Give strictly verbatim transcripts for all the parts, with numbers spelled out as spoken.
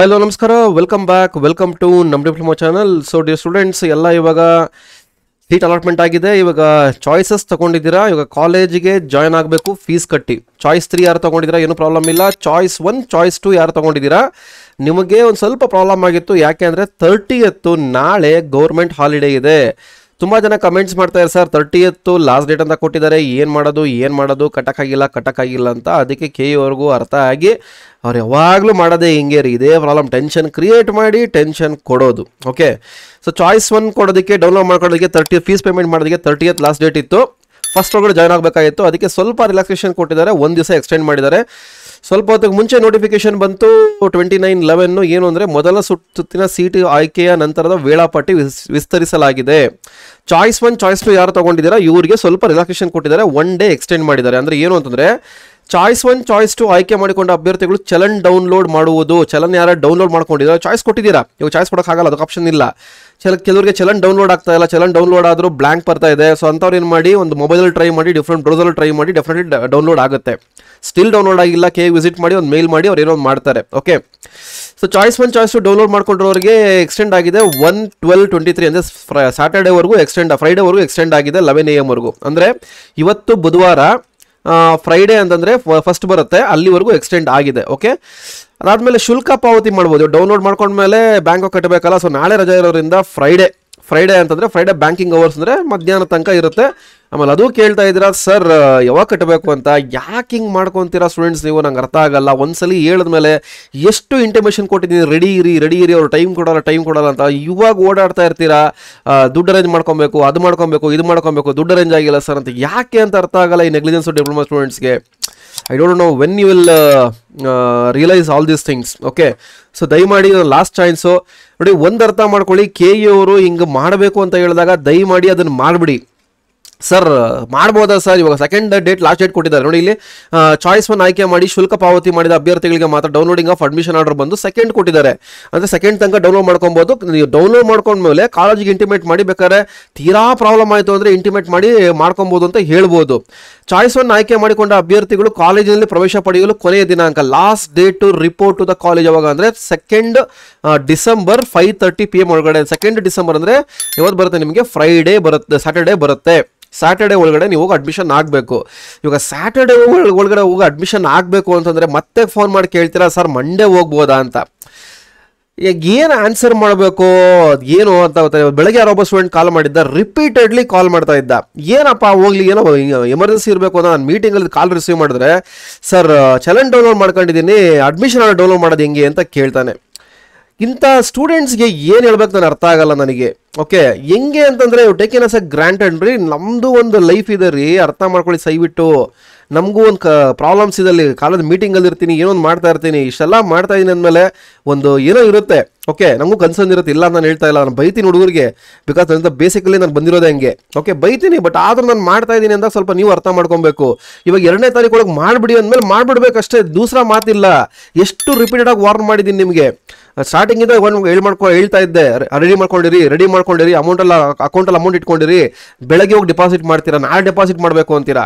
Hello ನಮಸ್ಕಾರ welcome back welcome to ನಮ್ diploma channel. So dear students, ಎಲ್ಲ ಇವಾಗ ಸೀಟ್ ಅಲಾಟ್ಮೆಂಟ್ ಆಗಿದೆ. ಇವಾಗ ಚಾಯ್ಸಸ್ ತಗೊಂಡಿದ್ದೀರಾ, ಇವಾಗ ಕಾಲೇಜಿಗೆ ಜಾಯ್ನ್ ಆಗಬೇಕು ಫೀಸ್ ಕಟ್ಟಿ. ಚಾಯ್ಸ್ ತ್ರೀ ಯಾರು ತಗೊಂಡಿದ್ದೀರಾ ಏನೂ ಪ್ರಾಬ್ಲಮ್ ಇಲ್ಲ. ಚಾಯ್ಸ್ ಒನ್ ಚಾಯ್ಸ್ ಟು ಯಾರು ತಗೊಂಡಿದ್ದೀರಾ ನಿಮಗೆ ಒಂದು ಸ್ವಲ್ಪ ಪ್ರಾಬ್ಲಮ್ ಆಗಿತ್ತು. ಯಾಕೆ ಅಂದರೆ ತರ್ಟಿಯತ್ತು ನಾಳೆ ಗೌರ್ಮೆಂಟ್ ಹಾಲಿಡೇ ಇದೆ. ತುಂಬ ಜನ ಕಮೆಂಟ್ಸ್ ಮಾಡ್ತಾರೆ, ಸರ್ ತರ್ಟಿಯತ್ತು ಲಾಸ್ಟ್ ಡೇಟ್ ಅಂತ ಕೊಟ್ಟಿದ್ದಾರೆ, ಏನು ಮಾಡೋದು ಏನು ಮಾಡೋದು ಕಟ್ಟಕ್ಕಾಗಿಲ್ಲ ಕಟ್ಟಕ್ಕಾಗಿಲ್ಲ ಅಂತ. ಅದಕ್ಕೆ ಕೆ ಅವ್ರಿಗೂ ಅರ್ಥ ಆಗಿ ಅವ್ರು ಯಾವಾಗಲೂ ಮಾಡೋದೇ ಹಿಂಗೆ ರೀ, ಇದೇ ಪ್ರಾಬ್ಲಮ್, ಟೆನ್ಷನ್ ಕ್ರಿಯೇಟ್ ಮಾಡಿ ಟೆನ್ಷನ್ ಕೊಡೋದು. ಓಕೆ, ಸೊ ಚಾಯ್ಸ್ ಒನ್ ಕೊಡೋದಕ್ಕೆ ಡೌನ್ಲೋಡ್ ಮಾಡ್ಕೊಳ್ಳೋದಕ್ಕೆ ತರ್ಟಿ ಫೀಸ್ ಪೇಮೆಂಟ್ ಮಾಡೋದಕ್ಕೆ ತರ್ಟಿಯತ್ ಲಾಸ್ಟ್ ಡೇಟ್ ಇತ್ತು. ಫಸ್ಟ್ ಒಳಗಡೆ ಜಾಯ್ನ್ ಆಗಬೇಕಾಗಿತ್ತು, ಅದಕ್ಕೆ ಸ್ವಲ್ಪ ರಿಲ್ಯಾಕ್ಸೇಷನ್ ಕೊಟ್ಟಿದ್ದಾರೆ, ಒಂದು ದಿವಸ ಎಕ್ಸ್ಟೆಂಡ್ ಮಾಡಿದ್ದಾರೆ. ಸ್ವಲ್ಪ ಹೊತ್ತಿಗೆ ಮುಂಚೆ ನೋಟಿಫಿಕೇಶನ್ ಬಂತು ಟ್ವೆಂಟಿ ನೈನ್ ಲೆವೆನ್ನು. ಏನು ಅಂದರೆ ಮೊದಲ ಸುತ್ತಿನ ಸೀಟು ಆಯ್ಕೆಯ ನಂತರದ ವೇಳಾಪಟ್ಟಿ ವಿಸ್ ವಿಸ್ತರಿಸಲಾಗಿದೆ ಚಾಯ್ಸ್ ಒನ್ ಚಾಯ್ಸ್ ಟು ಯಾರು ತೊಗೊಂಡಿದ್ದೀರಾ ಇವರಿಗೆ ಸ್ವಲ್ಪ ರಿಲ್ಯಾಕ್ಸೇಷನ್ ಕೊಟ್ಟಿದ್ದಾರೆ, ಒನ್ ಡೇ ಎಕ್ಸ್ಟೆಂಡ್ ಮಾಡಿದ್ದಾರೆ. ಅಂದರೆ ಏನು ಅಂತಂದರೆ ಚಾಯ್ಸ್ ಒನ್ ಚಾಯ್ಸ್ ಟು ಆಯ್ಕೆ ಮಾಡಿಕೊಂಡ ಅಭ್ಯರ್ಥಿಗಳು ಚಲನ್ ಡೌನ್ಲೋಡ್ ಮಾಡುವುದು. ಚಲನ್ ಯಾರು ಡೌನ್ಲೋಡ್ ಮಾಡ್ಕೊಂಡಿದ್ದೀರಾ, ಚಾಯ್ಸ್ ಕೊಟ್ಟಿದ್ದೀರಾ, ಇವಾಗ ಚಾಯ್ಸ್ ಕೊಡೋಕ್ಕಾಗಲ್ಲ, ಅದಕ್ಕೆ ಆಪ್ಷನ್ ಇಲ್ಲ. ಚಲ ಕೆಲವರಿಗೆ ಚಲನ್ ಡೌನ್ಲೋಡ್ ಆಗ್ತಾ ಇಲ್ಲ, ಚಲನ್ ಡೌನ್ಲೋಡ್ ಆದರೂ ಬ್ಲ್ಯಾಂಕ್ ಬರ್ತಾ ಇದೆ. ಸೊ ಅಂಥವ್ರು ಏನು ಮಾಡಿ, ಒಂದು ಮೊಬೈಲಲ್ಲಿ ಟ್ರೈ ಮಾಡಿ, ಡಿಫ್ರೆಂಟ್ ಬ್ರೌಸರಲ್ಲಿ ಟ್ರೈ ಮಾಡಿ, ಡೆಫಿನೆಟ್ಲಿ ಡೌನ್ಲೋಡ್ ಆಗುತ್ತೆ. ಸ್ಟಿಲ್ ಡೌನ್ಲೋಡ್ ಆಗಿಲ್ಲ ಕೆ ವಿಸಿಟ್ ಮಾಡಿ ಒಂದು ಮೇಲ್ ಮಾಡಿ ಅವ್ರು ಏನೋ ಒಂದು ಮಾಡ್ತಾರೆ. Okay, so choice one choice two download ಮಾಡ್ಕೊಂಡ್ರವ್ರಿಗೆ ಎಕ್ಸ್ಟೆಂಡ್ ಆಗಿದೆ ಒನ್ ಟ್ವೆಲ್ ಟ್ವೆಂಟಿ ತ್ರೀ ಅಂದರೆ ಸ್ಯಾಟರ್ಡೇವರೆಗೂ ಎಕ್ಸ್ಟೆಂಡ್ ಫ್ರೈಡೇವರೆಗೂ ಎಕ್ಸ್ಟೆಂಡ್ ಆಗಿದೆ ಲೆವೆನ್ ಎ ಎಮ್ವರೆಗೂ. ಅಂದರೆ ಇವತ್ತು ಬುಧವಾರ, ಫ್ರೈಡೇ ಅಂತಂದರೆ ಫಸ್ಟ್ ಬರುತ್ತೆ, ಅಲ್ಲಿವರೆಗೂ ಎಕ್ಸ್ಟೆಂಡ್ ಆಗಿದೆ. ಓಕೆ, ಅದಾದಮೇಲೆ ಶುಲ್ಕ ಪಾವತಿ ಮಾಡ್ಬೋದು. ಡೌನ್ಲೋಡ್ ಮಾಡ್ಕೊಂಡ್ಮೇಲೆ ಬ್ಯಾಂಕಿಗೆ ಕಟ್ಟಬೇಕಲ್ಲ, ಸೊ ನಾಳೆ ರಜೆ ಇರೋದ್ರಿಂದ ಫ್ರೈಡೇ ಫ್ರೈಡೇ ಅಂತಂದರೆ ಫ್ರೈಡೇ ಬ್ಯಾಂಕಿಂಗ್ ಅವರ್ಸ್ ಅಂದರೆ ಮಧ್ಯಾಹ್ನ ತನಕ ಇರುತ್ತೆ. ಆಮೇಲೆ ಅದು ಕೇಳ್ತಾ ಇದ್ದೀರಾ, ಸರ್ ಯಾವಾಗ ಕಟ್ಟಬೇಕು ಅಂತ. ಯಾಕೆ ಹಿಂಗೆ ಮಾಡ್ಕೊತೀರಾ ಸ್ಟೂಡೆಂಟ್ಸ್ ನೀವು, ನಂಗೆ ಅರ್ಥ ಆಗಲ್ಲ. ಒಂದ್ಸಲಿ ಹೇಳಿದ್ಮೇಲೆ ಎಷ್ಟು ಇಂಟಿಮೇಷನ್ ಕೊಟ್ಟಿದ್ದೀನಿ, ರೆಡಿ ಇರಿ ರೆಡಿ ಇರಿ, ಅವ್ರು ಟೈಮ್ ಕೊಡೋಲ್ಲ ಟೈಮ್ ಕೊಡೋಲ್ಲ ಅಂತ. ಇವಾಗ ಓಡಾಡ್ತಾ ಇರ್ತೀರಾ, ದುಡ್ಡು ಅರೇಂಜ್ ಮಾಡ್ಕೊಬೇಕು, ಅದು ಮಾಡ್ಕೊಬೇಕು, ಇದು ಮಾಡ್ಕೊಬೇಕು, ದುಡ್ಡು ಅರೇಂಜ್ ಆಗಿಲ್ಲ ಸರ್ ಅಂತ. ಯಾಕೆ ಅಂತ ಅರ್ಥ ಆಗಲ್ಲ ಈ ನೆಗ್ಲಿಜೆನ್ಸ್ ಡಿಪ್ಲೊಮಾ ಸ್ಟೂಡೆಂಟ್ಸ್ಗೆ. I don't know when you will realise all these things. Okay, so ದಯಮಾಡಿ ಲಾಸ್ಟ್ ಚಾನ್ಸು ನೋಡಿ, ಒಂದು ಅರ್ಥ ಮಾಡ್ಕೊಳ್ಳಿ. ಕೆ ಇ ಅವರು ಹಿಂಗೆ ಮಾಡಬೇಕು ಅಂತ ಹೇಳಿದಾಗ ದಯಮಾಡಿ ಅದನ್ನು ಮಾಡಿಬಿಡಿ. ಸರ್ ಮಾಡ್ಬೋದಾ ಸರ್, ಇವಾಗ ಸೆಕೆಂಡ್ ಡೇಟ್ ಲಾಸ್ಟ್ ಡೇಟ್ ಕೊಟ್ಟಿದ್ದಾರೆ ನೋಡಿ. ಇಲ್ಲಿ ಚಾಯ್ಸ್ ಒನ್ ಆಯ್ಕೆ ಮಾಡಿ ಶುಲ್ಕ ಪಾವತಿ ಮಾಡಿದ ಅಭ್ಯರ್ಥಿಗಳಿಗೆ ಮಾತ್ರ ಡೌನ್ಲೋಡಿಂಗ್ ಆಫ್ ಅಡ್ಮಿಷನ್ ಆರ್ಡರ್ ಬಂದು ಸೆಕೆಂಡ್ ಕೊಟ್ಟಿದ್ದಾರೆ. ಅಂದರೆ ಸೆಕೆಂಡ್ ತನಕ ಡೌನ್ಲೋಡ್ ಮಾಡ್ಕೊಬೋದು. ನೀವು ಡೌನ್ಲೋಡ್ ಮಾಡ್ಕೊಂಡ್ಮೇಲೆ ಕಾಲೇಜಿಗೆ ಇಂಟಿಮೇಟ್ ಮಾಡಿ, ಬೇಕಾದ್ರೆ ತೀರಾ ಪ್ರಾಬ್ಲಮ್ ಆಯಿತು ಅಂದರೆ ಇಂಟಿಮೇಟ್ ಮಾಡಿ ಮಾಡ್ಕೊಬೋದು ಅಂತ ಹೇಳ್ಬೋದು. ಚಾಯ್ಸ್ ಒನ್ ಆಯ್ಕೆ ಮಾಡಿಕೊಂಡ ಅಭ್ಯರ್ಥಿಗಳು ಕಾಲೇಜಿನಲ್ಲಿ ಪ್ರವೇಶ ಪಡೆಯಲು ಕೊನೆಯ ದಿನಾಂಕ last date to report to the college ಯಾವಾಗ ಅಂದರೆ second December five thirty P M ಒಳಗಡೆ. ಸೆಕೆಂಡ್ ಡಿಸೆಂಬರ್ ಅಂದರೆ ಯಾವತ್ತು ಬರುತ್ತೆ ನಿಮಗೆ, ಫ್ರೈಡೇ ಬರುತ್ತೆ, ಸ್ಯಾಟರ್ಡೇ ಬರುತ್ತೆ. ಸ್ಯಾಟರ್ಡೇ ಒಳಗಡೆ ನೀವು ಹೋಗಿ ಅಡ್ಮಿಷನ್ ಆಗಬೇಕು. ಇವಾಗ ಸ್ಯಾಟರ್ಡೇ ಒಳಗಡೆ ಹೋಗಿ ಅಡ್ಮಿಷನ್ ಆಗಬೇಕು ಅಂತಂದರೆ ಮತ್ತೆ ಫೋನ್ ಮಾಡಿ ಕೇಳ್ತೀರಾ, ಸರ್ ಮಂಡೇ ಹೋಗ್ಬೋದಾ ಅಂತ. ಈಗ ಏನು ಆನ್ಸರ್ ಮಾಡಬೇಕು ಏನು ಅಂತ ಗೊತ್ತಾಗ. ಬೆಳಗ್ಗೆ ಯಾರೊಬ್ಬ ಸ್ಟೂಡೆಂಟ್ ಕಾಲ್ ಮಾಡಿದ್ದ, ರಿಪೀಟೆಡ್ಲಿ ಕಾಲ್ ಮಾಡ್ತಾ ಇದ್ದ. ಏನಪ್ಪ ಹೋಗ್ಲಿ, ಏನೋ ಎಮರ್ಜೆನ್ಸಿ ಇರಬೇಕು ಅಂತ ನಾನು ಮೀಟಿಂಗಲ್ಲಿ ಕಾಲ್ ರಿಸೀವ್ ಮಾಡಿದ್ರೆ, ಸರ್ ಚಲನ್ ಡೌನ್ಲೋಡ್ ಮಾಡ್ಕೊಂಡಿದ್ದೀನಿ, ಅಡ್ಮಿಷನ್ ಡೌನ್ಲೋಡ್ ಮಾಡೋದು ಹೆಂಗೆ ಅಂತ ಕೇಳ್ತಾನೆ. ಇಂಥ ಸ್ಟೂಡೆಂಟ್ಸ್ಗೆ ಏನು ಹೇಳ್ಬೇಕು ನಾನು ಅರ್ಥ ಆಗಲ್ಲ ನನಗೆ. ಓಕೆ, ಹೆಂಗೆ ಅಂತಂದರೆ ಟೇಕನ್ ಆಸ್ ಎ ಗ್ರಾಂಟೆಡ್ ರೀ. ನಮ್ಮದು ಒಂದು ಲೈಫ್ ಇದೆ ರೀ, ಅರ್ಥ ಮಾಡ್ಕೊಳ್ಳಿ ಸೈಬಿಟ್ಟು. ನಮಗೂ ಒಂದು ಕ ಪ್ರಾಬ್ಲಮ್ಸ್ ಇದಲ್ಲಿ, ಕಾಲೇಜ್ ಮೀಟಿಂಗಲ್ಲಿ ಇರ್ತೀನಿ, ಏನೋ ಒಂದು ಮಾಡ್ತಾ ಇರ್ತೀನಿ, ಇಷ್ಟೆಲ್ಲ ಮಾಡ್ತಾ ಇದ್ದೀನಿ ಅಂದಮೇಲೆ ಒಂದು ಏನೋ ಇರುತ್ತೆ. ಓಕೆ, ನಮಗೂ ಕನ್ಸರ್ನ್ ಇರುತ್ತೆ, ಇಲ್ಲ ನಾನು ಹೇಳ್ತಾ ಇಲ್ಲ, ನಾನು ಬೈತೀನಿ ಹುಡುಗರಿಗೆ, ಬಿಕಾಸ್ ನನ್ನಿಂದ ಬೇಸಿಕಲಿ ನಾನು ಬಂದಿರೋದೇ ಹಂಗೆ. ಓಕೆ, ಬೈತೀನಿ, ಬಟ್ ಆದರೂ ನಾನು ಮಾಡ್ತಾ ಇದ್ದೀನಿ ಅಂತ ಸ್ವಲ್ಪ ನೀವು ಅರ್ಥ ಮಾಡ್ಕೊಬೇಕು. ಇವಾಗ ಎರಡನೇ ತಾರೀಕು ಒಳಗೆ ಮಾಡಿಬಿಡಿ ಅಂದಮೇಲೆ ಮಾಡಿಬಿಡ್ಬೇಕಷ್ಟೇ, ದೂಸರಾ ಮಾತಿಲ್ಲ. ಎಷ್ಟು ರಿಪೀಟೆಡಾಗಿ ವಾರ್ನ್ ಮಾಡಿದ್ದೀನಿ ನಿಮಗೆ. ಸ್ಟಾರ್ಟಿಂಗಿಂದ ಒಂದು ಹೇಳಿ ಮಾಡ್ಕೊ ಹೇಳ್ತಾ ಇದ್ದೆ, ರೆಡಿ ಮಾಡ್ಕೊಂಡಿರಿ ರೆಡಿ ಮಾಡ್ಕೊಂಡಿರಿ, ಅಮೌಂಟೆಲ್ಲ ಅಕೌಂಟಲ್ಲಿ ಅಮೌಂಟ್ ಇಟ್ಕೊಂಡಿರಿ, ಬೆಳಗ್ಗೆ ಹೋಗಿ ಡೆಪಾಸಿಟ್ ಮಾಡ್ತೀರಾ, ನಾಳೆ ಡೆಪಾಸಿಟ್ ಮಾಡಬೇಕು ಅಂತೀರಾ.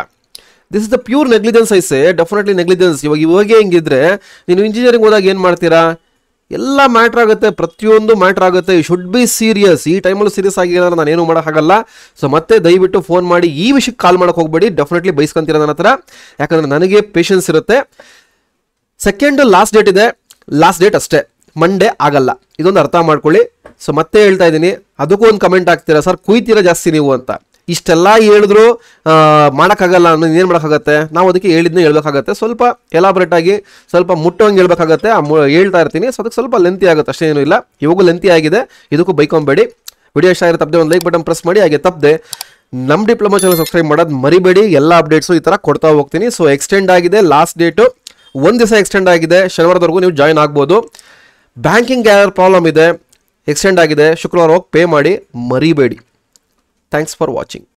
This is the pure negligence I say, definitely negligence. ಇವಾಗ ಇವಾಗೇ ಹಿಂಗಿದ್ರೆ ನೀವು ಇಂಜಿನಿಯರಿಂಗ್ ಹೋದಾಗ ಏನು ಮಾಡ್ತೀರಾ, ಎಲ್ಲ ಮ್ಯಾಟ್ರ್ ಆಗುತ್ತೆ, ಪ್ರತಿಯೊಂದು ಮ್ಯಾಟ್ರ್ ಆಗುತ್ತೆ. You should be serious. ಈ ಟೈಮಲ್ಲಿ ಸೀರಿಯಸ್ ಆಗಿಲ್ಲ ಅಂದರೆ ನಾನೇನು ಮಾಡೋಕ್ಕಾಗಲ್ಲ. ಸೊ ಮತ್ತೆ ದಯವಿಟ್ಟು ಫೋನ್ ಮಾಡಿ ಈ ವಿಷಯಕ್ಕೆ ಕಾಲ್ ಮಾಡೋಕ್ಕೆ ಹೋಗಬೇಡಿ, ಡೆಫಿನೆಟ್ಲಿ ಬೈಸ್ಕೊಂತೀರ ನನ್ನ ಹತ್ರ, ಯಾಕಂದರೆ ನನಗೆ ಪೇಷನ್ಸ್ ಇರುತ್ತೆ. ಸೆಕೆಂಡ್ ಲಾಸ್ಟ್ ಡೇಟ್ ಇದೆ, ಲಾಸ್ಟ್ ಡೇಟ್ ಅಷ್ಟೇ, ಮಂಡೇ ಆಗಲ್ಲ, ಇದೊಂದು ಅರ್ಥ ಮಾಡ್ಕೊಳ್ಳಿ. ಸೊ ಮತ್ತೆ ಹೇಳ್ತಾ ಇದ್ದೀನಿ, ಅದಕ್ಕೂ ಒಂದು ಕಮೆಂಟ್ ಹಾಕ್ತೀರಾ, ಸರ್ ಕುಯ್ತೀರಾ ಜಾಸ್ತಿ ನೀವು ಅಂತ. ಇಷ್ಟೆಲ್ಲ ಹೇಳಿದ್ರು ಮಾಡೋಕ್ಕಾಗಲ್ಲ ಅನ್ನೋ ಏನು ಮಾಡೋಕ್ಕಾಗತ್ತೆ, ನಾವು ಅದಕ್ಕೆ ಹೇಳಿದ್ನೂ ಹೇಳ್ಬೇಕಾಗತ್ತೆ, ಸ್ವಲ್ಪ ಎಲಾಬ್ರೇಟಾಗಿ ಸ್ವಲ್ಪ ಮುಟ್ಟೋಂಗೆ ಹೇಳ್ಬೇಕಾಗತ್ತೆ. ಆ ಹೇಳ್ತಾ ಇರ್ತೀನಿ, ಸೊ ಅದಕ್ಕೆ ಸ್ವಲ್ಪ ಲೆಂತಿ ಆಗುತ್ತೆ ಅಷ್ಟೇ, ಏನೂ ಇಲ್ಲ. ಇವಾಗೂ ಲೆಂತಿ ಆಗಿದೆ, ಇದಕ್ಕೂ ಬೈಕೊಂಬೇಡಿ. ವಿಡಿಯೋ ಇಷ್ಟ ಆಗಿರೋ ತಪ್ಪದೆ ಒಂದು ಲೈಕ್ ಬಟನ್ ಪ್ರೆಸ್ ಮಾಡಿ, ಹಾಗೆ ತಪ್ಪದೆ ನಮ್ಮ ಡಿಪ್ಲೊಮಾ ಚಾನಲ್ ಸಬ್ಸ್ಕ್ರೈಬ್ ಮಾಡೋದು ಮರಿಬೇಡಿ. ಎಲ್ಲ ಅಪ್ಡೇಟ್ಸು ಈ ಥರ ಕೊಡ್ತಾ ಹೋಗ್ತೀನಿ. ಸೊ ಎಕ್ಸ್ಟೆಂಡ್ ಆಗಿದೆ ಲಾಸ್ಟ್ ಡೇಟು, ಒಂದು ದಿವಸ ಎಕ್ಸ್ಟೆಂಡ್ ಆಗಿದೆ, ಶನಿವಾರದವರೆಗೂ ನೀವು ಜಾಯ್ನ್ ಆಗ್ಬೋದು. ಬ್ಯಾಂಕಿಂಗ್ ಯಾರು ಪ್ರಾಬ್ಲಮ್ ಇದೆ ಎಕ್ಸ್ಟೆಂಡ್ ಆಗಿದೆ, ಶುಕ್ರವಾರ ಹೋಗಿ ಪೇ ಮಾಡಿ ಮರಿಬೇಡಿ. Thanks for watching.